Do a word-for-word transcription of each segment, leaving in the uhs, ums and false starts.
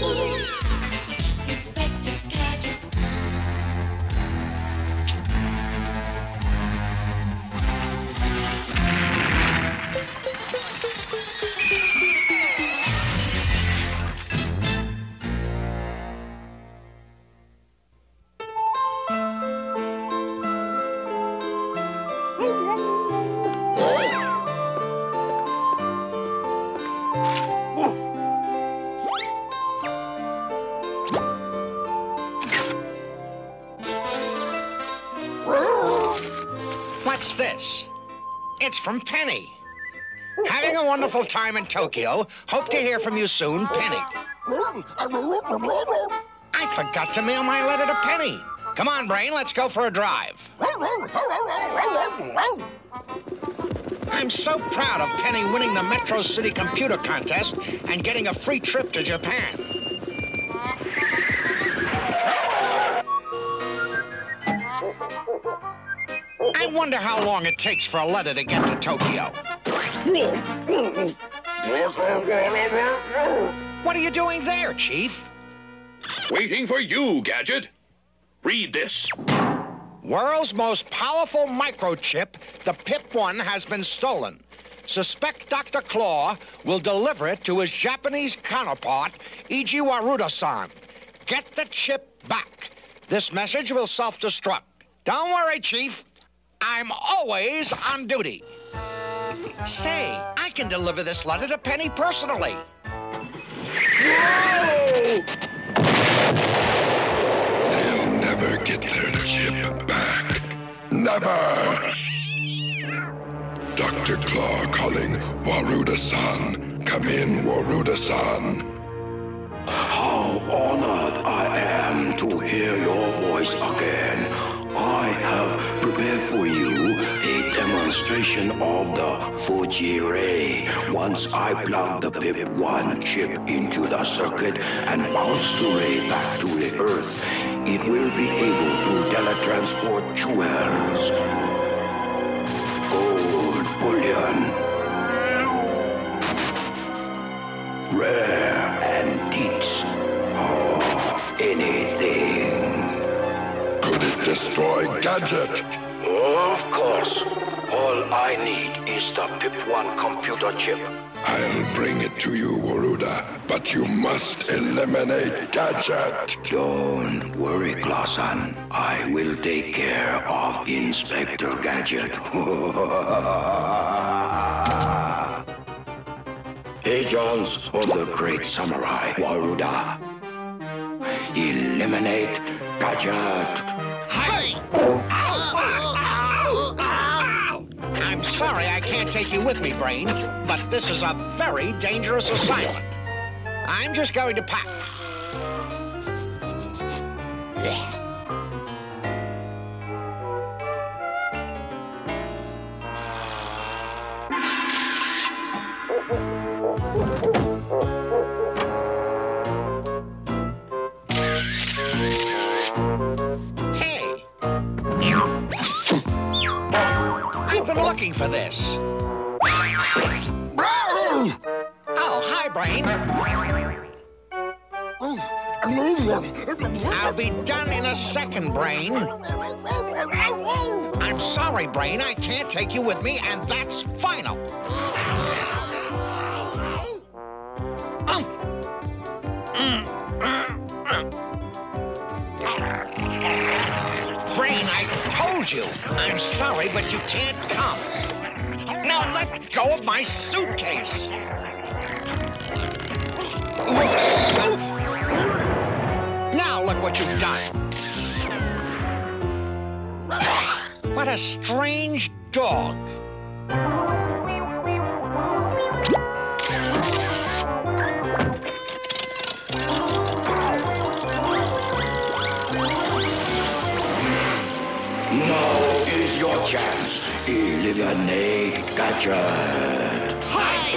Ooh. Inspector Gadget. What's this? It's from Penny. Having a wonderful time in Tokyo. Hope to hear from you soon, Penny. I forgot to mail my letter to Penny. Come on, Brain, let's go for a drive. I'm so proud of Penny winning the Metro City Computer Contest and getting a free trip to Japan. I wonder how long it takes for a letter to get to Tokyo. What are you doing there, Chief? Waiting for you, Gadget. Read this. World's most powerful microchip, the P I P one, has been stolen. Suspect Doctor Claw will deliver it to his Japanese counterpart, Ijiwaruda-san. Get the chip back. This message will self-destruct. Don't worry, Chief. I'm always on duty. Say, I can deliver this letter to Penny personally. Whoa! They'll never get their chip back. Never! Doctor Claw calling Waruda-san. Come in, Waruda-san. How honored I am to hear your voice again. I have prepared for you a demonstration of the Fuji-ray. Once I plug the P I P one chip into the circuit and bounce the ray back to the Earth, it will be able to teletransport jewels, gold bullion, rare antiques, or anything. Could it destroy Gadget? Of course. All I need is the P I P one computer chip. I'll bring it to you, Waruda, but you must eliminate Gadget. Don't worry, Clawson. I will take care of Inspector Gadget. Agents of the Great Samurai, Waruda, eliminate Gadget. Hi! I'm sorry I can't take you with me, Brain, but this is a very dangerous assignment. I'm just going to pack. Looking for this. Oh, hi, Brain. I'll be done in a second, Brain. I'm sorry, Brain, I can't take you with me, and that's final. Brain, I told you. I'm sorry, but you can't come. Now let go of my suitcase. Oof. Now look what you've done. What a strange dog. Your chance. Eliminate Gadget. Hi!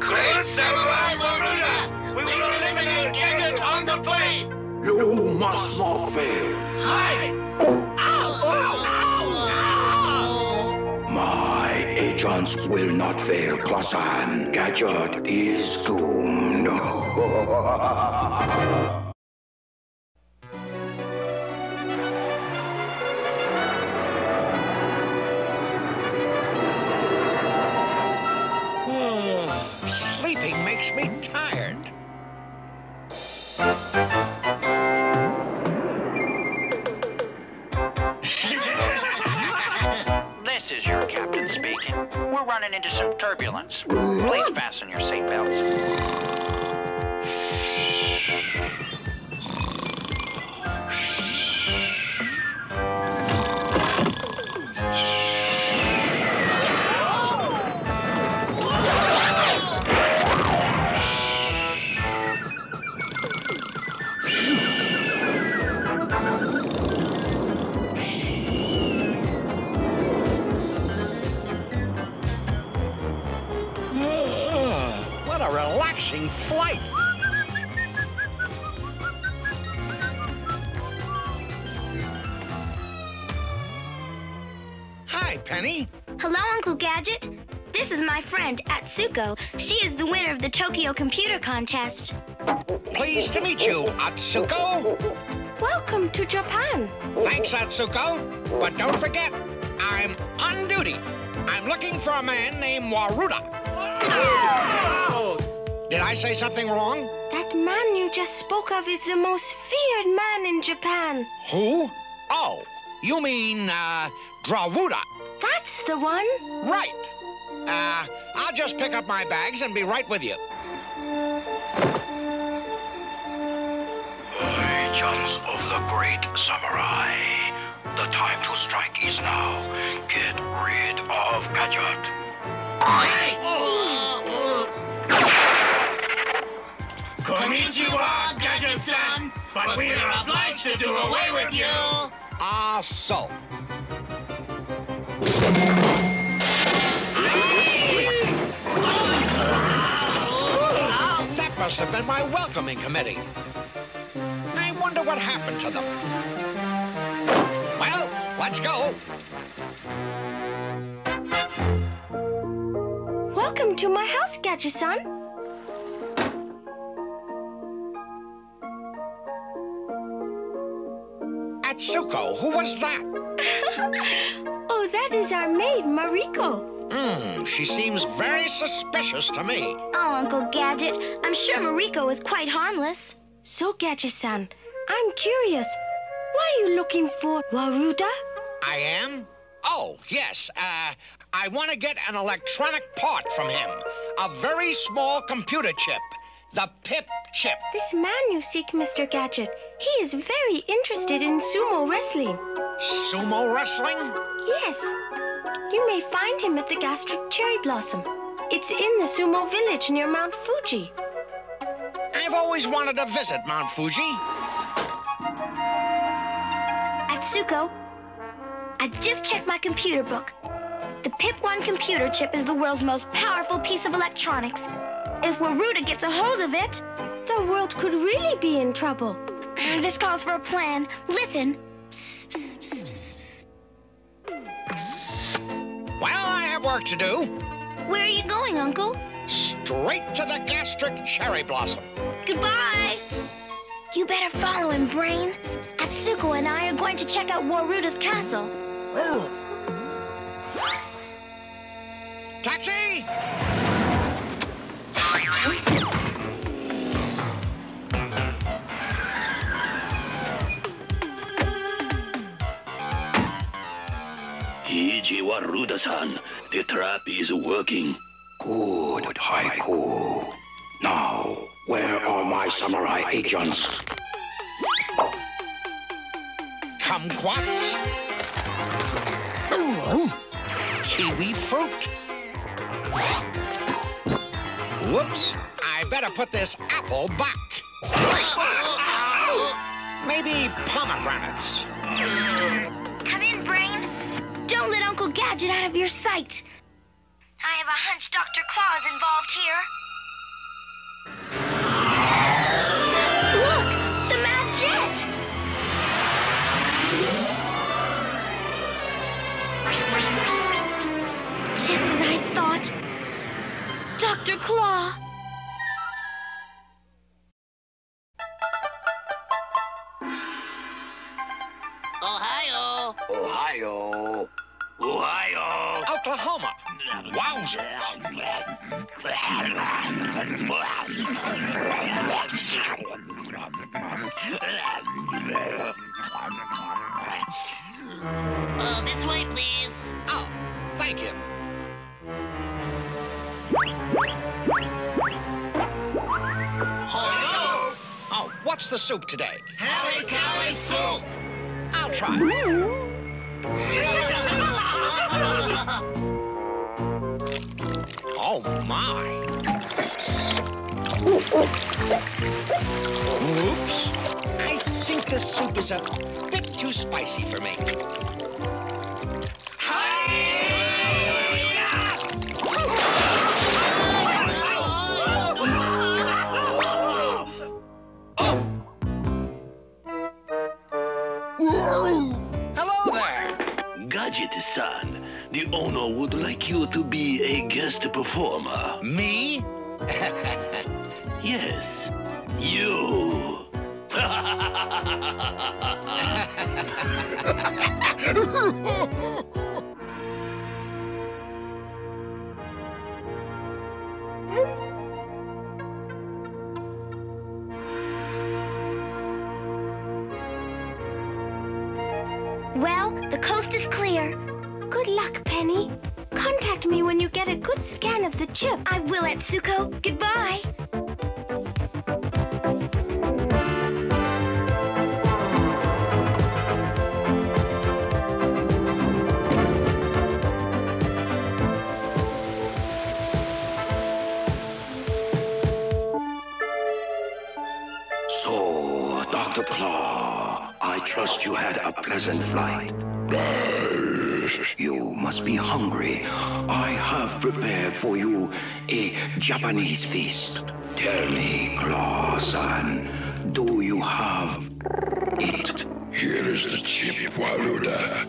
Great Samurai Waruda! We will eliminate Gadget! You must not fail. Hi! My agents will not fail, Clawson. Gadget is doomed. Sleeping makes me tired. This is your captain speaking. We're running into some turbulence. Please fasten your seatbelts. Flight. Hi, Penny. Hello, Uncle Gadget. This is my friend, Atsuko. She is the winner of the Tokyo Computer Contest. Pleased to meet you, Atsuko. Welcome to Japan. Thanks, Atsuko. But don't forget, I'm on duty. I'm looking for a man named Waruda. Did I say something wrong? That man you just spoke of is the most feared man in Japan. Who? Oh, you mean, uh, Drawuda. That's the one. Right. Uh, I'll just pick up my bags and be right with you. Agents of the Great Samurai, the time to strike is now. Get rid of Gadget. Aye. Komichiwa, Gadget-san, but we are obliged to do away with you. Ah, so. That must have been my welcoming committee. I wonder what happened to them. Well, let's go. Welcome to my house, Gadget-san. Atsuko, who was that? Oh, that is our maid, Mariko. Hmm, she seems very suspicious to me. Oh, Uncle Gadget, I'm sure Mariko is quite harmless. So, Gadget-san, I'm curious. Why are you looking for Waruda? I am? Oh, yes. Uh, I want to get an electronic part from him. A very small computer chip. The P I P chip. This man you seek, Mister Gadget, he is very interested in sumo wrestling. Sumo wrestling? Yes. You may find him at the Gastric Cherry Blossom. It's in the sumo village near Mount Fuji. I've always wanted to visit Mount Fuji. Atsuko, I just checked my computer book. The P I P one computer chip is the world's most powerful piece of electronics. If Waruda gets a hold of it, the world could really be in trouble. This calls for a plan. Listen. Psst, psst, psst, psst. Well, I have work to do. Where are you going, Uncle? Straight to the Gastric Cherry Blossom. Goodbye. You better follow him, Brain. Atsuko and I are going to check out Waruda's castle. Ooh. Taxi! Ijiwaruda-san, the trap is working. Good, Haiku. Now, where are my samurai agents? Kumquats? Ooh, kiwi fruit? Whoops, I better put this apple back. Maybe pomegranates. Come in, Brain. Don't let Uncle Gadget out of your sight. I have a hunch Doctor Claw is involved here. Look, the mad jet! Just as I thought. Doctor Claw! Ohio! Ohio! Ohio! Oklahoma! Wowzers! Uh, this way, please. Oh, thank you. Hello? Oh, what's the soup today? Hallie Callie soup. I'll try. Oh, my. Oops. I think this soup is a... too spicy for me. Hello there. Gadget-san, the owner would like you to be a guest performer. Me? Yes, you. Well, the coast is clear. Good luck, Penny. Contact me when you get a good scan of the chip. I will, Atsuko. Goodbye. Trust you had a pleasant flight. You must be hungry. I have prepared for you a Japanese feast. Tell me, Clawson, do you have it? Here is the chip, Waruda.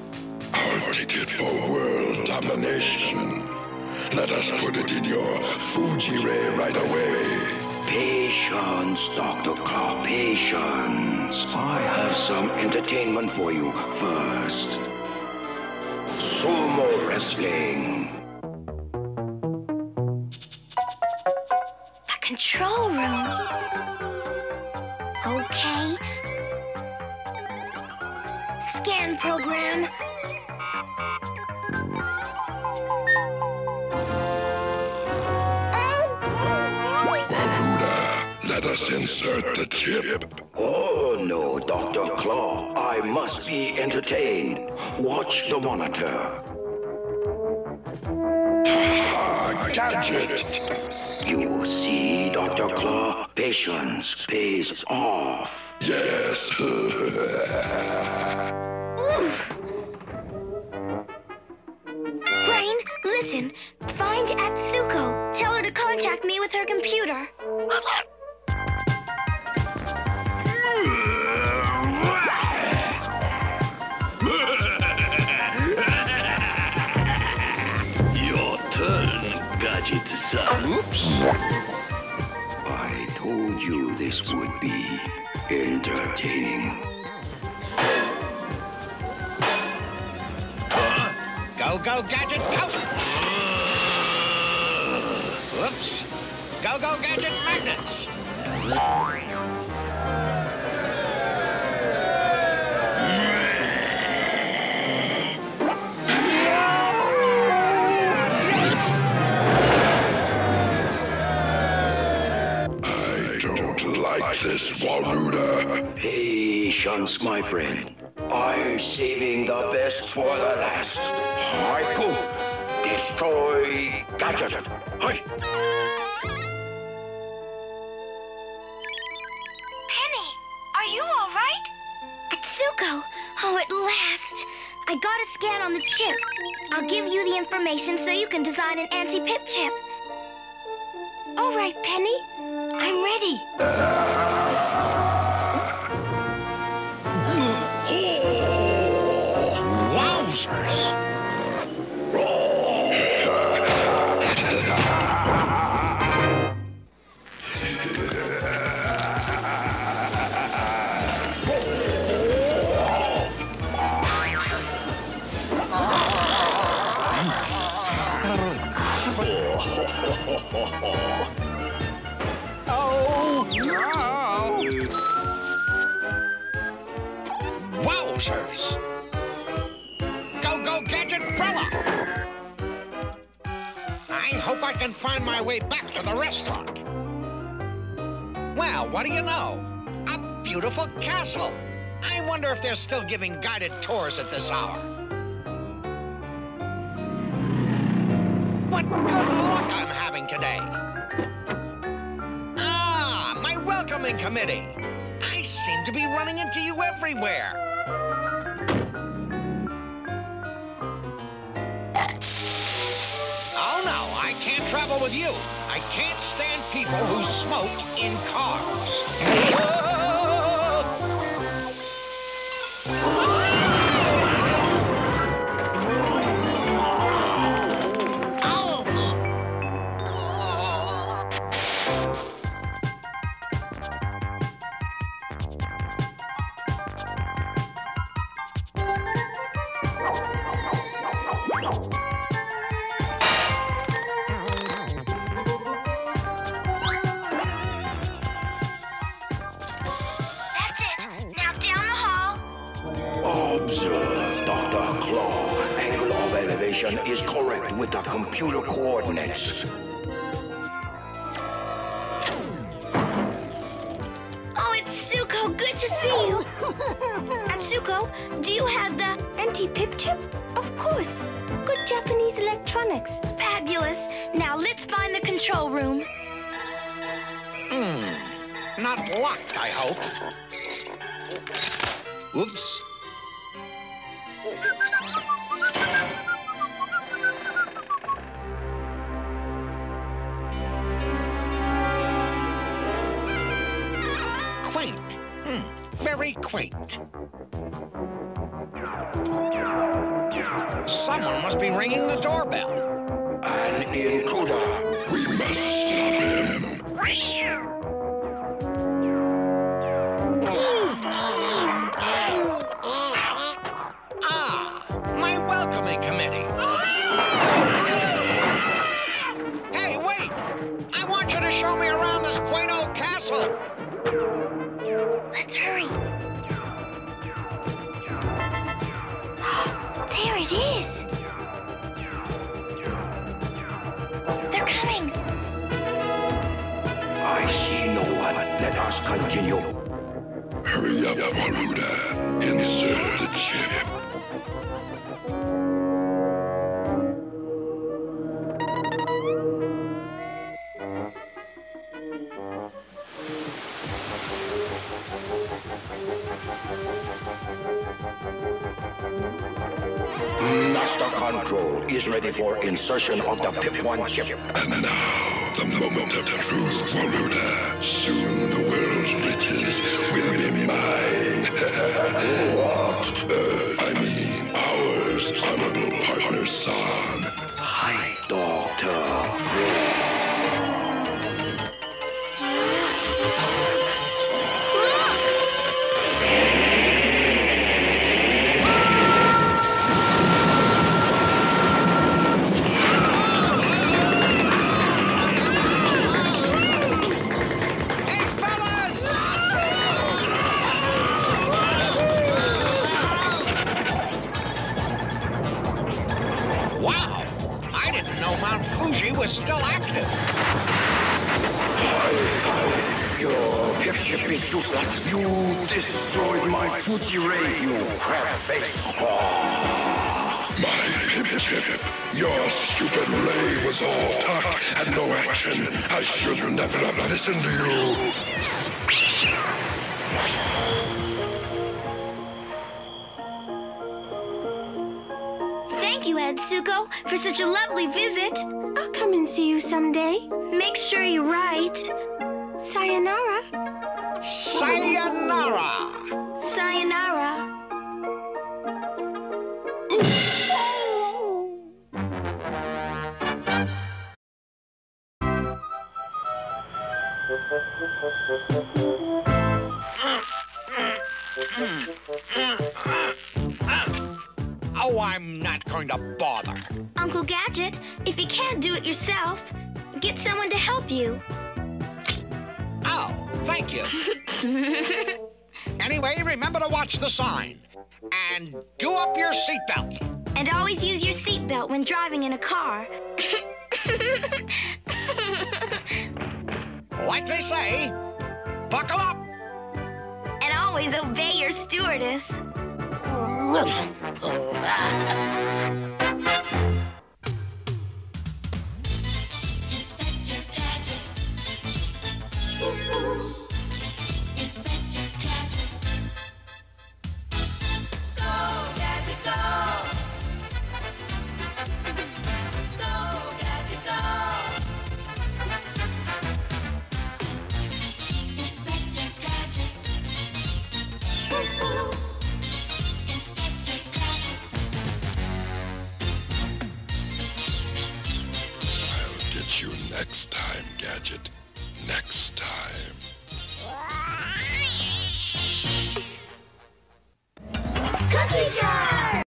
Our ticket for world domination. Let us put it in your Fuji-ray right away. Patience, Doctor Claw, patience. I have some entertainment for you first. Sumo wrestling. The control room. Okay. Scan program. Let us insert the chip. Oh, no, Doctor Claw. I must be entertained. Watch the monitor. Ah, Gadget! You see, Doctor Claw, patience pays off. Yes. Brain, listen. Find Atsuko. Tell her to contact me with her computer. Oops. I told you this would be entertaining. Huh? Go, go, Gadget, go! Uh. Oops. Go, go, Gadget, magnets! This Waruda. Patience, my friend. I'm saving the best for the last. Haiku, destroy Gadget. Hi. Penny, are you all right? Atsuko, oh, at last. I got a scan on the chip. I'll give you the information so you can design an anti-P I P chip. All right, Penny. I'm ready. Wowzers! ho, ho, ho. Oh, no! Wowzers! Go, go, Gadgetprella! I hope I can find my way back to the restaurant. Well, what do you know? A beautiful castle. I wonder if they're still giving guided tours at this hour. What good luck I'm having today. Ah, my welcoming committee. I seem to be running into you everywhere. Oh no, I can't travel with you. I can't stand people who smoke in cars. Whoa! Observe, Doctor Claw. Angle of elevation is correct with the computer coordinates. Oh, it's Atsuko. Good to see you. Atsuko, do you have the anti-P I P chip? Of course. Good Japanese electronics. Fabulous. Now let's find the control room. Hmm. Not locked, I hope. Oops. Quaint. Mm, very quaint. Someone must be ringing the doorbell. An intruder. We must stop him. Let's hurry. There it is. They're coming. I see no one. Let us continue. Hurry up, Waruda. Insert the chip. Master Control is ready for insertion of the P I P one chip. And now, the moment of truth, Waruda. Soon the world's riches will be mine. What? Uh, I mean, ours, honorable partner, son. Hi, Doctor Claw. Fuji was still active. Hi, hi. Your pip ship is useless. You destroyed my Fuji-ray, you crab face. Oh. My pip ship. Your stupid ray was all talk and no action. I should never have listened to you. Thank you, Atsuko, for such a lovely visit. I'll come and see you someday. Make sure you write. Sayonara. Sayonara. Sayonara. Oh, I'm not going to bother. Uncle Gadget, if you can't do it yourself, Get someone to help you. Oh, thank you. Anyway, remember to watch the sign. And do up your seatbelt. And always use your seatbelt when driving in a car. Like they say, buckle up. And always obey your stewardess. Inspector Gadget. Inspector Gadget. Go, Gadget, go. Go, Gadget, go. Inspector Gadget. Next time, Gadget.